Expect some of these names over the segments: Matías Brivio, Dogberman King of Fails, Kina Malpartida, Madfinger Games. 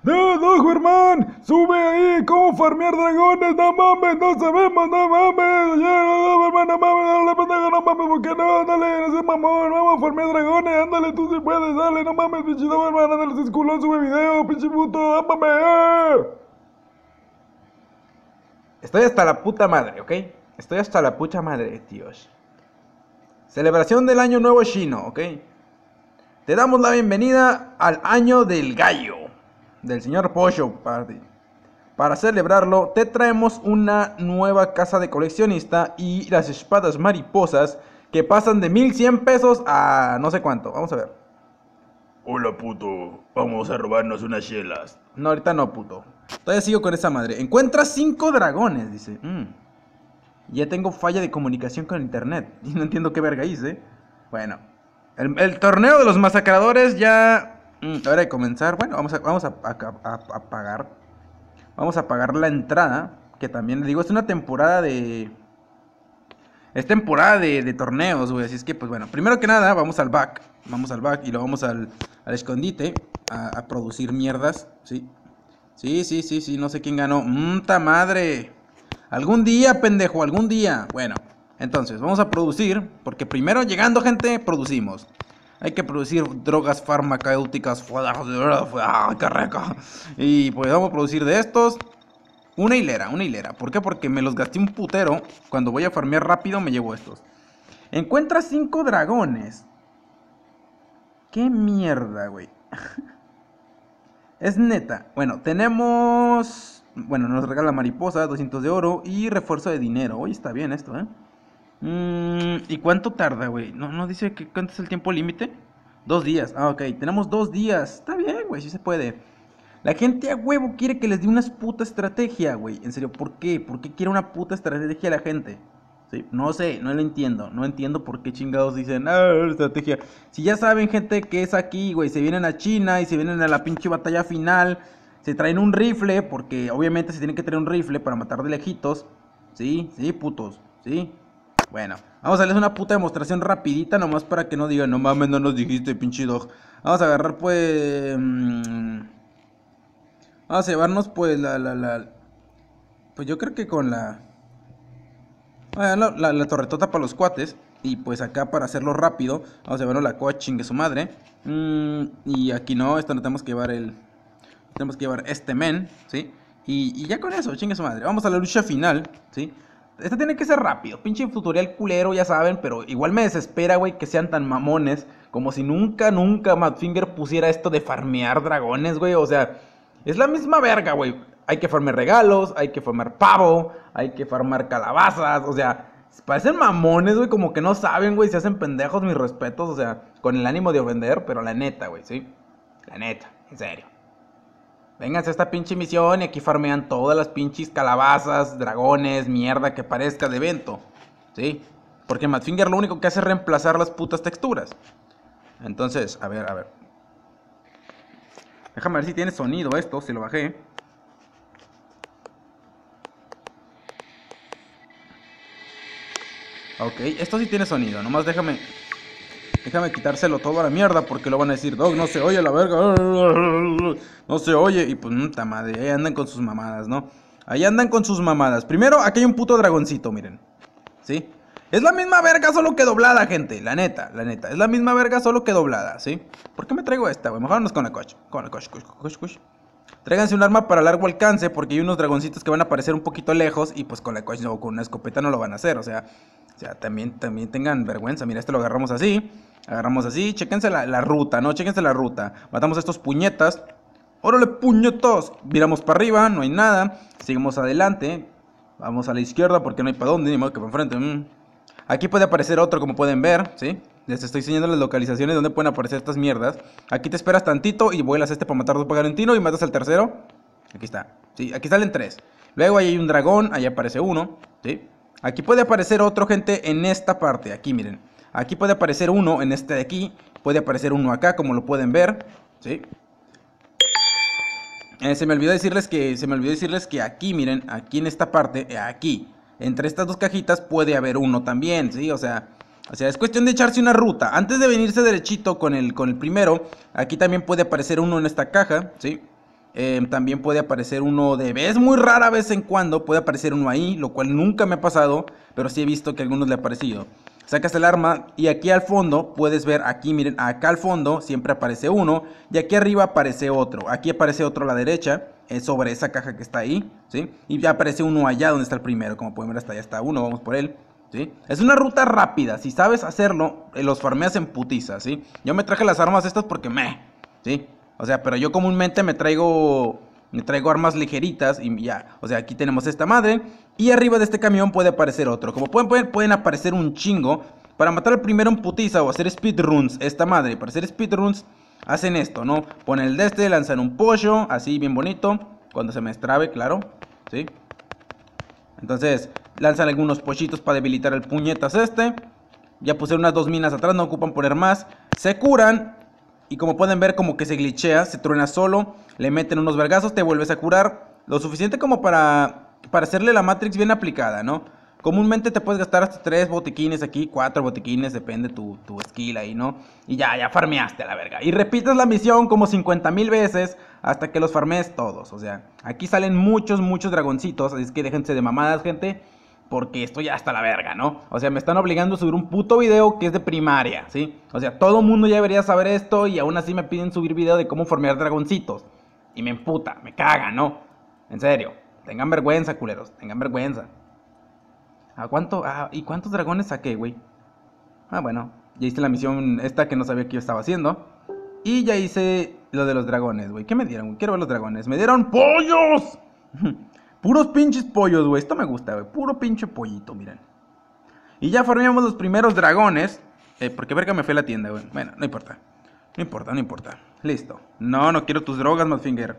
¡Dios, no, Germán! ¡Sube ahí! ¿Cómo farmear dragones? ¡No mames! ¡No sabemos! ¡No mames! ¡No, Germán! ¡No mames! ¡No, pendejo! ¡No mames! ¿Por qué no? ¡Ándale! ¡No seas mamón! ¡Vamos a farmear dragones! ¡Ándale! ¡Tú sí puedes! ¡Dale! ¡No mames! ¡Pinche no, Germán! ¡Ándale! ¡Se esculó! ¡Sube video! ¡Pinche puto! ¡Ámame! Estoy hasta la puta madre, ¿ok? Estoy hasta la puta madre, tíos. Celebración del Año Nuevo Chino, ¿ok? Te damos la bienvenida al Año del Gallo, del señor Pollo Party. Para celebrarlo, te traemos una nueva casa de coleccionista y las espadas mariposas que pasan de 1100 pesos a no sé cuánto. Vamos a ver. Hola, puto. Vamos a robarnos unas chelas. No, ahorita no, puto. Todavía sigo con esa madre. Encuentra 5 dragones, dice. Ya tengo falla de comunicación con internet. Y no entiendo qué verga hice. Bueno, el torneo de los masacradores ya... Ahora de comenzar, bueno, vamos a pagar. Vamos a pagar la entrada. Que también, les digo, es una temporada de... Es temporada de torneos, güey. Así es que, pues bueno, primero que nada, vamos al back. Vamos al back y lo vamos al escondite a producir mierdas, ¿sí? Sí, no sé quién ganó. ¡Mta madre! Algún día, pendejo, algún día. Bueno, entonces, vamos a producir. Porque primero, llegando gente, producimos. Hay que producir drogas farmacéuticas. ¡Qué rico! Y pues vamos a producir de estos una hilera. ¿Por qué? Porque me los gasté un putero. Cuando voy a farmear rápido me llevo estos. Encuentra 5 dragones. ¡Qué mierda, güey! Es neta. Bueno, tenemos... Bueno, nos regala mariposa, 200 de oro y refuerzo de dinero. Oye, está bien esto, ¿eh? ¿Y cuánto tarda, güey? No dice que cuánto es el tiempo límite. 2 días, ah, ok, tenemos 2 días. Está bien, güey, sí se puede. La gente a huevo quiere que les dé una puta estrategia, güey, en serio, ¿por qué? ¿Por qué quiere una puta estrategia a la gente? ¿Sí? No sé, no lo entiendo. No entiendo por qué chingados dicen estrategia, si ya saben, gente, que es aquí, güey, se vienen a China y se vienen a la pinche batalla final. Se traen un rifle, porque obviamente se tienen que traer un rifle para matar de lejitos. Sí, putos, sí. Bueno, vamos a darles una puta demostración rapidita, nomás para que no digan, no mames, no nos dijiste, pinche dog. Vamos a agarrar, pues... Vamos a llevarnos, pues, Pues yo creo que con la... La torretota para los cuates. Y pues acá, para hacerlo rápido, vamos a llevarnos la coaching de su madre. Y aquí no, esto no tenemos que llevar el... Tenemos que llevar este men, ¿sí? Y ya con eso, chingue su madre. Vamos a la lucha final, ¿sí? Esta tiene que ser rápido, pinche tutorial culero, ya saben, pero igual me desespera, güey, que sean tan mamones. Como si nunca Madfinger pusiera esto de farmear dragones, güey. O sea, es la misma verga, güey. Hay que farmear regalos, hay que farmear pavo, hay que farmear calabazas. O sea, parecen mamones, güey, como que no saben, güey. Se hacen pendejos, mis respetos, o sea, con el ánimo de ofender, pero la neta, güey, ¿sí? La neta, en serio. Vénganse a esta pinche misión y aquí farmean todas las pinches calabazas, dragones, mierda que parezca de evento, ¿sí? Porque Madfinger lo único que hace es reemplazar las putas texturas. Entonces, a ver. Déjame ver si tiene sonido esto, si lo bajé. Ok, esto sí tiene sonido, nomás déjame quitárselo todo a la mierda, porque lo van a decir, Dog, no se oye la verga, no se oye. Y pues, puta madre, ahí andan con sus mamadas, ¿no? Ahí andan con sus mamadas. Primero, aquí hay un puto dragoncito, miren, ¿sí? Es la misma verga, solo que doblada, gente, la neta. Es la misma verga, solo que doblada, ¿sí? ¿Por qué me traigo esta, güey? Mejor vámonos con la coche. Tráiganse un arma para largo alcance, porque hay unos dragoncitos que van a aparecer un poquito lejos. Y pues con la coche o con una escopeta no lo van a hacer, o sea, también tengan vergüenza. Mira, este lo agarramos así. Chéquense la ruta, ¿no? Chéquense la ruta. Matamos a estos puñetas. ¡Órale, puñetos! Miramos para arriba, no hay nada. Seguimos adelante. Vamos a la izquierda porque no hay para dónde, ni modo que para enfrente. Aquí puede aparecer otro, como pueden ver, ¿sí? Les estoy enseñando las localizaciones donde pueden aparecer estas mierdas. Aquí te esperas tantito y vuelas este para matar a tu pagarentino y matas al tercero. Aquí está, ¿sí? Aquí salen 3. Luego ahí hay un dragón, ahí aparece uno, ¿sí? Aquí puede aparecer otro, gente, en esta parte. Aquí, miren. Aquí puede aparecer uno, en este de aquí. Puede aparecer uno acá, como lo pueden ver, ¿sí? Se me olvidó decirles que aquí, miren, aquí en esta parte, aquí, entre estas 2 cajitas puede haber uno también, ¿sí? O sea, es cuestión de echarse una ruta. Antes de venirse derechito con el primero, aquí también puede aparecer uno en esta caja, ¿sí? También puede aparecer uno de vez, muy rara vez en cuando puede aparecer uno ahí, lo cual nunca me ha pasado, pero sí he visto que a algunos le ha aparecido. Sacas el arma y aquí al fondo puedes ver, aquí miren, acá al fondo siempre aparece uno y aquí arriba aparece otro. Aquí aparece otro a la derecha, es sobre esa caja que está ahí, ¿sí? Y ya aparece uno allá donde está el primero, como pueden ver hasta allá está uno, vamos por él, ¿sí? Es una ruta rápida, si sabes hacerlo, los farmeas en putiza, ¿sí? Yo me traje las armas estas porque ¿sí? O sea, pero yo comúnmente me traigo armas ligeritas y ya. O sea, aquí tenemos esta madre. Y arriba de este camión puede aparecer otro. Como pueden aparecer un chingo. Para matar al primero en putiza o hacer speedruns, esta madre, para hacer speedruns hacen esto, ¿no? Ponen el de este, lanzan un pollo, así bien bonito. Cuando se me destrabe, claro, ¿sí? Entonces, lanzan algunos pollitos para debilitar el puñetas este. Ya puse unas 2 minas atrás, no ocupan poner más. Se curan. Y como pueden ver, como que se glitchea, se truena solo, le meten unos vergazos, te vuelves a curar. Lo suficiente como para hacerle la Matrix bien aplicada, ¿no? Comúnmente te puedes gastar hasta 3 botiquines aquí, 4 botiquines, depende tu skill ahí, ¿no? Y ya farmeaste la verga. Y repitas la misión como 50,000 veces hasta que los farmees todos. O sea, aquí salen muchos dragoncitos, así es que déjense de mamadas, gente. Porque esto ya está la verga, ¿no? O sea, me están obligando a subir un puto video que es de primaria, ¿sí? O sea, todo mundo ya debería saber esto y aún así me piden subir video de cómo formear dragoncitos. Y me emputa, me caga, ¿no? En serio, tengan vergüenza, culeros, tengan vergüenza. ¿A cuánto? ¿Y cuántos dragones saqué, güey? Ah, bueno, ya hice la misión esta que no sabía que yo estaba haciendo. Y ya hice lo de los dragones, güey. ¿Qué me dieron? Quiero ver los dragones. ¡Me dieron pollos! Puros pinches pollos, güey, esto me gusta, güey. Puro pinche pollito, miren. Y ya farmeamos los primeros dragones. Porque verga me fui a la tienda, güey. Bueno, no importa, no importa, no importa. Listo, no quiero tus drogas, Madfinger.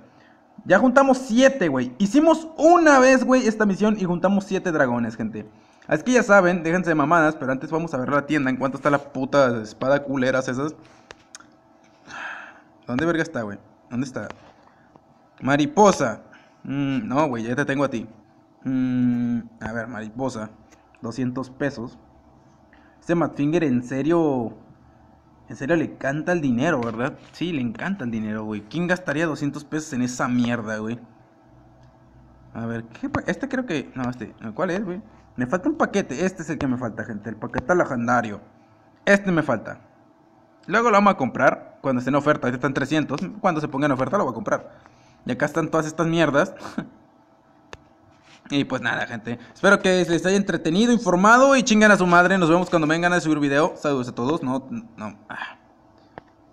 Ya juntamos 7, güey. Hicimos una vez, güey, esta misión y juntamos 7 dragones, gente. Así que ya saben, déjense de mamadas. Pero antes vamos a ver la tienda, en cuánto está la puta espada culeras esas. ¿Dónde verga está, güey? ¿Dónde está? Mariposa. No, güey, ya te tengo a ti. A ver, mariposa, 200 pesos. Este Madfinger en serio le encanta el dinero, ¿verdad? Sí, le encanta el dinero, güey. ¿Quién gastaría 200 pesos en esa mierda, güey? A ver, ¿qué? Este creo que... No, este, ¿cuál es, güey? Me falta un paquete, este es el que me falta, gente. El paquete legendario, este me falta. Luego lo vamos a comprar cuando esté en oferta, ahorita están 300. Cuando se ponga en oferta lo voy a comprar. Y acá están todas estas mierdas. Y pues nada, gente. Espero que les haya entretenido, informado y chingan a su madre. Nos vemos cuando vengan a subir video. Saludos a todos. No.